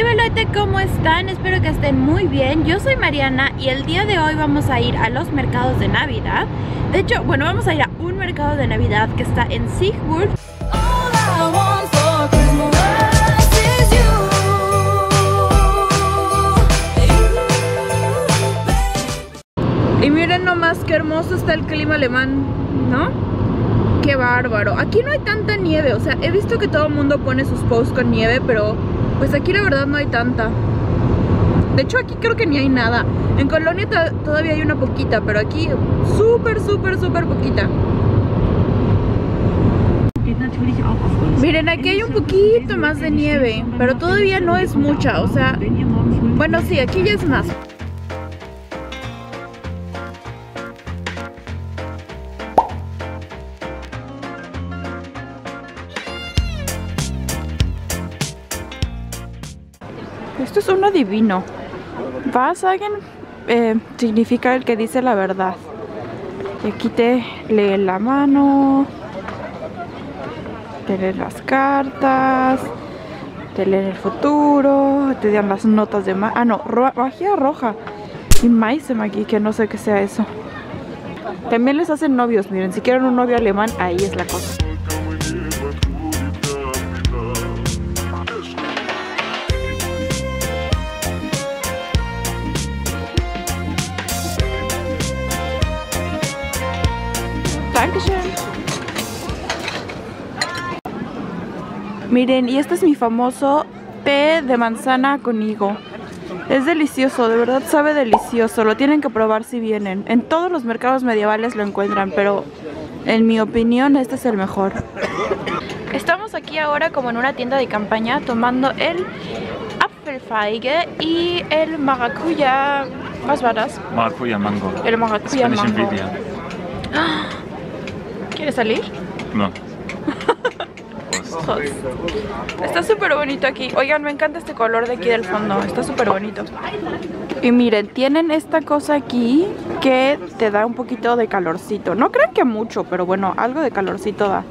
Hola Leute, ¿cómo están? Espero que estén muy bien. Yo soy Mariana y el día de hoy vamos a ir a los mercados de Navidad. De hecho, bueno, vamos a ir a un mercado de Navidad que está en Siegburg. Y miren nomás qué hermoso está el clima alemán, ¿no? Qué bárbaro. Aquí no hay tanta nieve, o sea, he visto que todo el mundo pone sus posts con nieve, pero pues aquí la verdad no hay tanta. De hecho aquí creo que ni hay nada. En Colonia todavía hay una poquita, pero aquí súper poquita. Miren, aquí hay un poquito más de nieve, pero todavía no es mucha, o sea, bueno sí, aquí ya es más. Esto es uno divino. Wahrsagen significa el que dice la verdad. Y aquí te lee la mano, te leen las cartas, te leen el futuro, te dan las notas de magia. Ah, no, magia roja. Y maízem aquí, que no sé qué sea eso. También les hacen novios, miren. Si quieren un novio alemán, ahí es la cosa. Miren, y este es mi famoso té de manzana con higo. Es delicioso, de verdad sabe delicioso. Lo tienen que probar si vienen. En todos los mercados medievales lo encuentran, pero en mi opinión este es el mejor. Estamos aquí ahora como en una tienda de campaña tomando el apfelfeige y el maracuya. ¿Was war das? Maracuya mango. El maracuya mango. ¿Quieres salir? No. Está súper bonito aquí. Oigan, me encanta este color de aquí del fondo. Está súper bonito. Y miren, tienen esta cosa aquí que te da un poquito de calorcito. No crean que mucho, pero bueno, algo de calorcito da.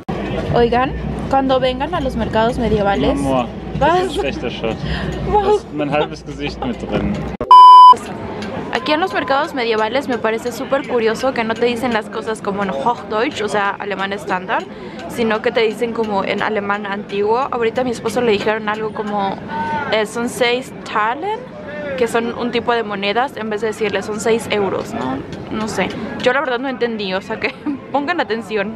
Oigan, cuando vengan a los mercados medievales... Aquí en los mercados medievales me parece súper curioso que no te dicen las cosas como en Hochdeutsch, o sea, alemán estándar, sino que te dicen como en alemán antiguo. Ahorita a mi esposo le dijeron algo como son 6 Taler, que son un tipo de monedas, en vez de decirle son 6 euros, ¿no? No sé, yo la verdad no entendí, o sea que pongan atención.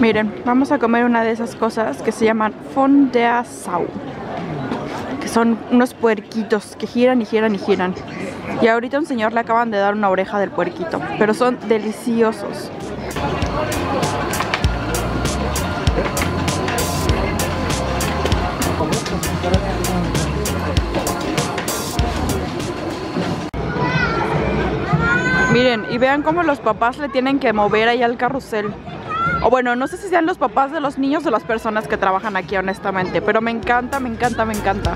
Miren, vamos a comer una de esas cosas que se llaman Fondersau, que son unos puerquitos que giran y giran y giran. Y ahorita a un señor le acaban de dar una oreja del puerquito, pero son deliciosos. Miren, y vean cómo los papás le tienen que mover ahí al carrusel. O bueno, no sé si sean los papás de los niños o las personas que trabajan aquí, honestamente. Pero me encanta, me encanta, me encanta.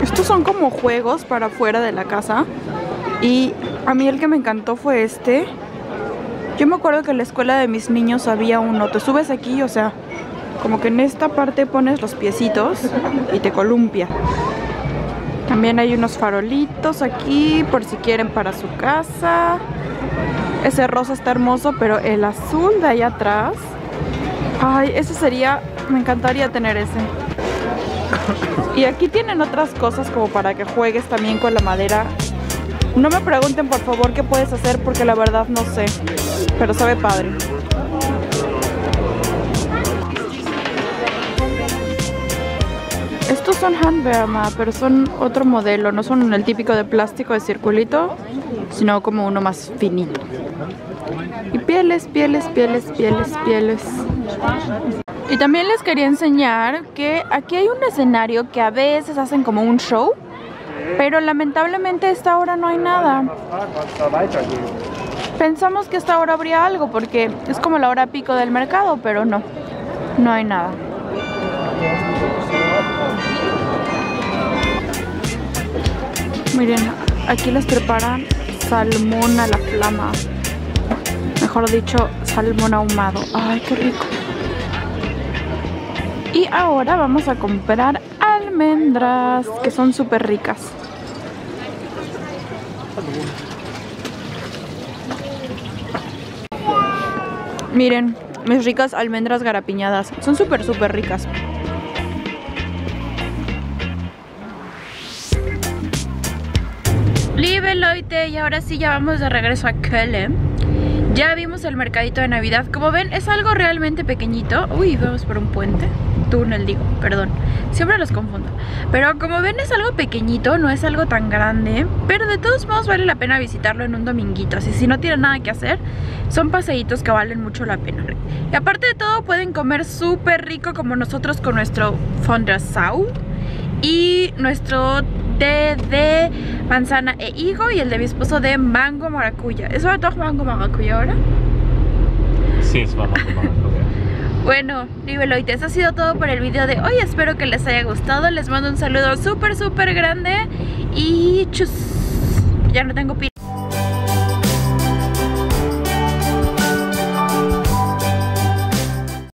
Estos son como juegos para afuera de la casa. Y a mí el que me encantó fue este. Yo me acuerdo que en la escuela de mis niños había uno. Te subes aquí, o sea, como que en esta parte pones los piecitos y te columpia. También hay unos farolitos aquí, por si quieren para su casa. Ese rosa está hermoso, pero el azul de ahí atrás... Ay, ese sería... Me encantaría tener ese. Y aquí tienen otras cosas como para que juegues también con la madera. No me pregunten, por favor, qué puedes hacer, porque la verdad no sé. Pero sabe padre. Estos son handverma, pero son otro modelo, no son el típico de plástico de circulito, sino como uno más finito. Y pieles. Y también les quería enseñar que aquí hay un escenario que a veces hacen como un show, pero lamentablemente a esta hora no hay nada. Pensamos que a esta hora habría algo porque es como la hora pico del mercado, pero no, no hay nada. Miren, aquí les preparan salmón a la flama, mejor dicho, salmón ahumado. Ay, qué rico. Y ahora vamos a comprar almendras, que son súper ricas. Miren, mis ricas almendras garapiñadas, son súper ricas. Liebe Leute, y ahora sí ya vamos de regreso a Köln. Ya vimos el mercadito de Navidad. Como ven, es algo realmente pequeñito. Uy, vamos por un puente. Túnel, digo, perdón. Siempre los confundo. Pero como ven, es algo pequeñito, no es algo tan grande. Pero de todos modos vale la pena visitarlo en un dominguito. Así si no tienen nada que hacer, son paseitos que valen mucho la pena. Y aparte de todo, pueden comer súper rico como nosotros con nuestro Fondersau. Y nuestro té de manzana e higo y el de mi esposo de mango maracuya. ¿Es verdad mango maracuya ahora? Sí, es mango maracuya. Bueno, liebe Leute, eso ha sido todo por el video de hoy. Espero que les haya gustado. Les mando un saludo súper grande. Y chus. Ya no tengo pila.